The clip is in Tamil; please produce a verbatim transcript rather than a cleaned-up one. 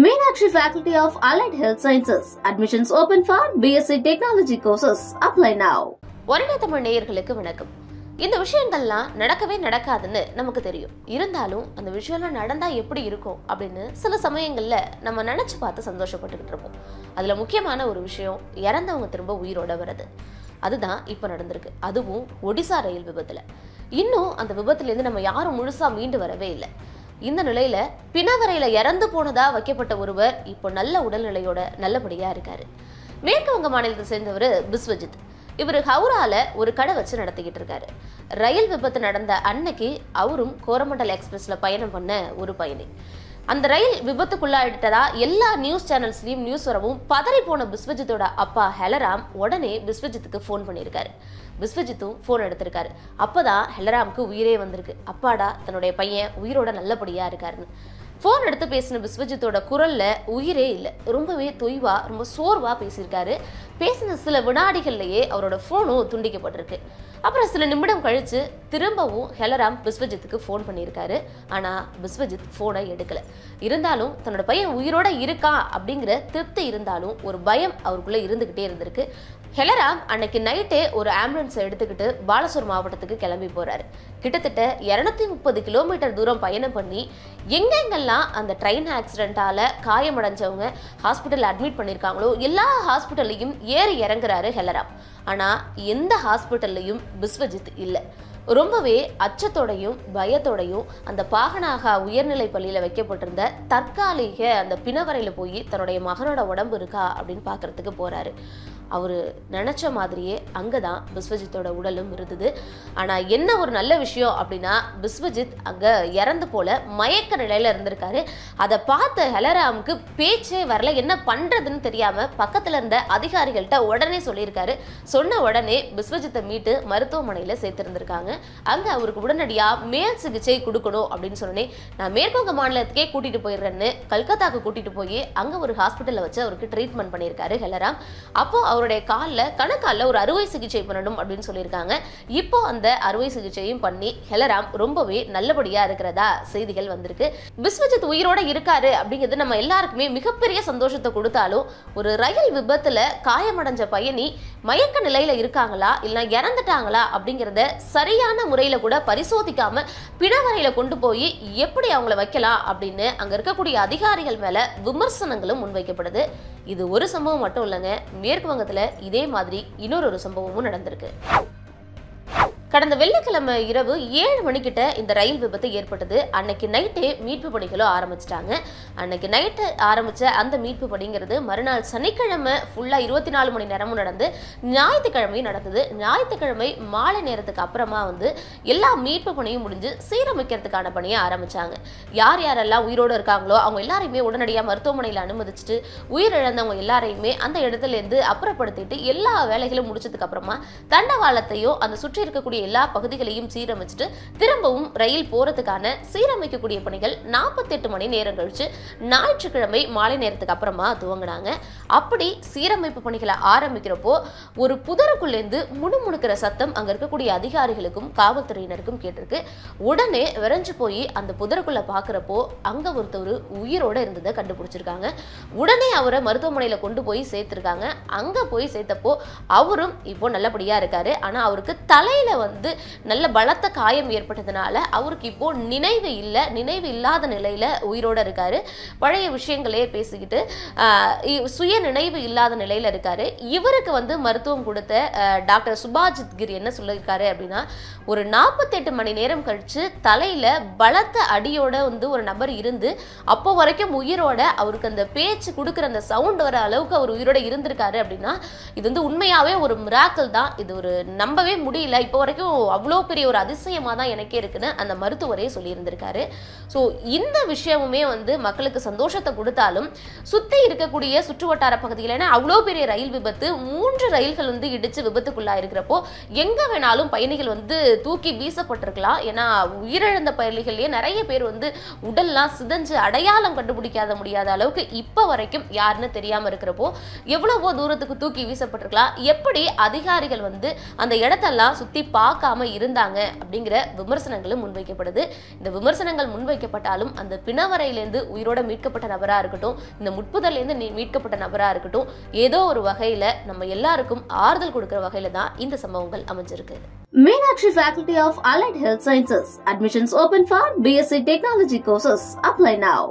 Meenakshi Faculty of Allied Health Sciences. Admissions open for B S C Technology courses. Apply now. Varanatamar நேயர்களுக்கு வணக்கம். இந்த விஷயங்கள்லாம் நடக்கவே நடக்காதுன்னு நமக்கு தெரியும். இருந்தாலும் அந்த விஷயம்லாம் நடந்தா எப்படி இருக்கும் அப்படினு சில சமயங்கள்ல நம்ம நினைச்சு பார்த்து சந்தோஷப்பட்டுக்கிட்டு இருப்போம். அதுல முக்கியமான ஒரு விஷயம் இறந்தவங்க திரும்ப உயிரோட வரது. அதுதான் இப்ப நடந்துருக்கு. அதுவும் ஒடிசா ரயில் விபத்துல. இன்னும் அந்த விபத்துல இருந்து நம்ம யாரும் முழுசா மீண்டு வரவே இல்லை. இந்த நிலையில பிணவரையில இறந்து போனதா வைக்கப்பட்ட ஒருவர் இப்போ நல்ல உடல்நிலையோட நல்லபடியா இருக்காரு. மேற்கு வங்க மாநிலத்தை சேர்ந்தவர் பிஸ்வஜித். இவர் ஹவுரால ஒரு கடை வச்சு நடத்திக்கிட்டு இருக்காரு. ரயில் விபத்து நடந்த அன்னைக்கு அவரும் கோரமண்டல் எக்ஸ்பிரஸ்ல பயணம் பண்ண ஒரு பயணி. அந்த ரயில் விபத்துக்குள்ளாயிட்டதா எல்லா நியூஸ் சேனல்ஸ்லயும் நியூஸ் வரவும் பதறி போன பிஸ்வஜித்தோட அப்பா ஹெலராம் உடனே பிஸ்வஜித்துக்கு ஃபோன் பண்ணியிருக்காரு. பிஸ்வஜித்தும் ஃபோன் எடுத்திருக்காரு. அப்பதான் ஹெலராமுக்கு உயிரே வந்திருக்கு. அப்பாடா தன்னுடைய பையன் உயிரோட நல்லபடியா இருக்காருன்னு ஃபோன் எடுத்து பேசின பிஸ்வஜித்தோட குரல்ல உயிரே இல்லை. ரொம்பவே தொய்வா ரொம்ப சோர்வா பேசியிருக்காரு. பேசின சில வினாடிகள்லயே அவரோட ஃபோனும் துண்டிக்கப்பட்டிருக்கு. அப்புறம் சில நிமிடம் கழிச்சு திரும்பவும் ஹெலராம் பிஸ்வஜித்துக்கு ஃபோன் பண்ணியிருக்காரு. ஆனா பிஸ்வஜித் ஃபோனை எடுக்கல. இருந்தாலும் தன்னோட பையன் உயிரோட இருக்கா அப்படிங்கிற திருப்தி இருந்தாலும் ஒரு பயம் அவருக்குள்ள இருந்துகிட்டே இருந்திருக்கு. ஹெலராம் அன்னைக்கு நைட்டே ஒரு ஆம்புலன்ஸை எடுத்துக்கிட்டு பாலசூர் மாவட்டத்துக்கு கிளம்பி போறாரு. கிட்டத்தட்ட இருநூத்தி முப்பது கிலோமீட்டர் தூரம் பயணம் பண்ணி எங்கெங்கெல்லாம் அந்த ட்ரெயின் ஆக்சிடென்டால காயமடைஞ்சவங்க ஹாஸ்பிட்டல் அட்மிட் பண்ணியிருக்காங்களோ எல்லா ஹாஸ்பிட்டல்லையும் ஏறி இறங்குறாரு ஹெலராம். ஆனா எந்த ஹாஸ்பிட்டல்லையும் பிஸ்வஜித் இல்லை. ரொம்பவே அச்சத்தோடையும் பயத்தோடையும் அந்த பாகனாகா உயர்நிலை பள்ளியில் வைக்கப்பட்டிருந்த தற்காலிக அந்த பிணவரையில் போய் தன்னுடைய மகனோட உடம்பு இருக்கா அப்படின்னு பார்க்கறதுக்கு போகிறாரு. அவர் நினச்ச மாதிரியே அங்கே தான் பிஸ்வஜித்தோட உடலும் இருந்தது. ஆனால் என்ன ஒரு நல்ல விஷயம் அப்படின்னா பிஸ்வஜித் அங்கே இறந்து போல மயக்க நிலையில் இருந்திருக்காரு. அதை பார்த்த ஹெலராமுக்கு பேச்சே வரல. என்ன பண்ணுறதுன்னு தெரியாமல் பக்கத்தில் இருந்த அதிகாரிகள்கிட்ட உடனே சொல்லியிருக்காரு. சொன்ன உடனே பிஸ்வஜித்தை மீட்டு மருத்துவமனையில் சேர்த்துருந்துருக்காங்க. அங்கே அவருக்கு உடனடியாக மேல் சிகிச்சை கொடுக்கணும் அப்படின்னு சொன்னேன். நான் மேற்குவங்க மாநிலத்துக்கே கூட்டிகிட்டு போயிடுறேன்னு கல்கத்தாவுக்கு கூட்டிகிட்டு போய் அங்கே ஒரு ஹாஸ்பிட்டலில் வச்சு அவருக்கு ட்ரீட்மெண்ட் பண்ணியிருக்காரு ஹெலராம். அப்போ அவருடைய காலில் கணக்கால ஒரு அறுவை சிகிச்சை பண்ணணும் அப்படின்னு சொல்லியிருக்காங்க. இப்போ அந்த அறுவை சிகிச்சையும் பண்ணி ஹெலராம் ரொம்பவே நல்லபடியா இருக்கிறதா செய்திகள் வந்திருக்கு. பிஸ்வஜித் உயிரோட இருக்காரு அப்படிங்கிறது நம்ம எல்லாருக்குமே மிகப்பெரிய சந்தோஷத்தை கொடுத்தாலும் ஒரு ரயில் விபத்துல காயமடைஞ்ச பயணி மயக்க நிலையில இருக்காங்களா இல்லைன்னா இறந்துட்டாங்களா அப்படிங்கிறத சரியான முறையில கூட பரிசோதிக்காம பிணவரையில கொண்டு போய் எப்படி அவங்கள வைக்கலாம் அப்படின்னு அங்க இருக்கக்கூடிய அதிகாரிகள் மேல விமர்சனங்களும் முன்வைக்கப்படுது. இது ஒரு சம்பவம் மட்டும் இல்லைங்க. மேற்கு வங்கத்துல இதே மாதிரி இன்னொரு ஒரு சம்பவமும் நடந்திருக்கு. கடந்த வெள்ளிக்கிழமை இரவு ஏழு மணிக்கிட்ட இந்த ரயில் விபத்து ஏற்பட்டது. அன்னைக்கு நைட்டே மீட்பு பணிகளும் ஆரம்பிச்சிட்டாங்க. அன்னைக்கு நைட்டு ஆரம்பித்த அந்த மீட்பு பணிங்கிறது மறுநாள் சனிக்கிழமை ஃபுல்லாக இருபத்தி நாலு மணி நேரமும் நடந்து ஞாயிற்றுக்கிழமையும் நடந்தது. ஞாயிற்றுக்கிழமை மாலை நேரத்துக்கு அப்புறமா வந்து எல்லா மீட்பு பணியும் முடிஞ்சு சீரமைக்கிறதுக்கான பணியை ஆரம்பித்தாங்க. யார் யாரெல்லாம் உயிரோடு இருக்காங்களோ அவங்க எல்லாரையுமே உடனடியாக மருத்துவமனையில் அனுமதிச்சுட்டு உயிரிழந்தவங்க எல்லாரையுமே அந்த இடத்துலேருந்து அப்புறப்படுத்திட்டு எல்லா வேலைகளும் முடிச்சதுக்கு அப்புறமா தண்டவாளத்தையோ அந்த சுற்றி இருக்கக்கூடிய எல்லா பகுதிகளையும் சீரமைச்சிட்டு திரும்பவும் ரயில் போறதுக்கான சீரமைக்கக்கூடிய பணிகள் நாற்பத்தி எட்டு மணி நேரம் கழிச்சு ஞாயிற்றுக்கிழமை மாலை நேரத்துக்கு அப்புறமா துவங்கினாங்க. அப்படி சீரமைப்பு பணிகளை ஆரம்பிக்கிறப்போ ஒரு புதருக்குள்ளேருந்து முணுமுணுக்கிற சத்தம் அங்க இருக்கக்கூடிய அதிகாரிகளுக்கும் காவல்துறையினருக்கும் கேட்டிருக்கு. உடனே விரைஞ்சு போய் அந்த புதருக்குள்ள பாக்குறப்போ அங்க ஒருத்தர் உயிரோட இருந்ததை கண்டுபிடிச்சிருக்காங்க. உடனே அவரை மருத்துவமனையில கொண்டு போய் சேர்த்திருக்காங்க. அங்க போய் சேர்த்தப்போ அவரும் இப்போ நல்லபடியா இருக்காரு. ஆனா அவருக்கு தலையில வந்து நல்ல பலத்த காயம் ஏற்பட்டதுனால அவருக்கு இப்போ நினைவு இல்லை. நினைவு இல்லாத நிலையில உயிரோட இருக்காரு. பழைய விஷயங்களே பேசிக்கிட்டு சுய நினைவு இல்லாத நிலையில இருக்காரு. இவருக்கு வந்து மருத்துவம் கொடுத்த டாக்டர் சுபாஜித் கிரி என்ன சொல்லியிருக்காரு அப்படின்னா ஒரு நாற்பத்தி எட்டு மணி நேரம் கழிச்சு தலையில பலத்த அடியோட வந்து ஒரு நபர் இருந்து அப்போ வரைக்கும் உயிரோட அவருக்கு அந்த பேச்சு கொடுக்குற அந்த சவுண்ட் வர அளவுக்கு அவர் உயிரோட இருந்திருக்காரு அப்படின்னா இது வந்து உண்மையாவே ஒரு மிராக்கிள் தான். இது ஒரு நம்பவே முடியல. இப்போ வரைக்கும் அவ்வளோ பெரிய ஒரு அதிசயமாக தான் எனக்கே இருக்குன்னு அந்த மருத்துவரே சொல்லியிருந்திருக்காரு. ஸோ இந்த விஷயமுமே வந்து மக்களுக்கு சந்தோஷத்தை கொடுத்தாலும் சுற்றி இருக்கக்கூடிய சுற்று வட்டார பகுதியில் ஏன்னா அவ்வளோ பெரிய ரயில் விபத்து மூன்று ரயில்கள் வந்து இடித்து விபத்துக்குள்ளாக இருக்கிறப்போ எங்கே வேணாலும் பயணிகள் வந்து தூக்கி வீசப்பட்டிருக்கலாம். ஏன்னா உயிரிழந்த பயணிகள்லேயே நிறைய பேர் வந்து உடல்லாம் சிதஞ்சு அடையாளம் கண்டுபிடிக்காத முடியாத அளவுக்கு இப்போ வரைக்கும் யாருன்னு தெரியாமல் இருக்கிறப்போ எவ்வளவோ தூரத்துக்கு தூக்கி வீசப்பட்டிருக்கலாம். எப்படி அதிகாரிகள் வந்து அந்த இடத்தெல்லாம் சுற்றி பா பார்க்காம இருந்தாங்க அப்படிங்கிற விமர்சனங்களும் முன்வைக்கப்படுது. இந்த விமர்சனங்கள் முன்வைக்கப்பட்டாலும் அந்த பிணவரையிலேருந்து உயிரோட மீட்கப்பட்ட நபராக இருக்கட்டும், இந்த முட்புதல்லேருந்து மீட்கப்பட்ட நபராக இருக்கட்டும், ஏதோ ஒரு வகையில் நம்ம எல்லாருக்கும் ஆறுதல் கொடுக்குற வகையில் தான் இந்த சம்பவங்கள் அமைஞ்சிருக்கு. Meenakshi Faculty of Allied Health Sciences. Admissions open for B Sc Technology courses. Apply now.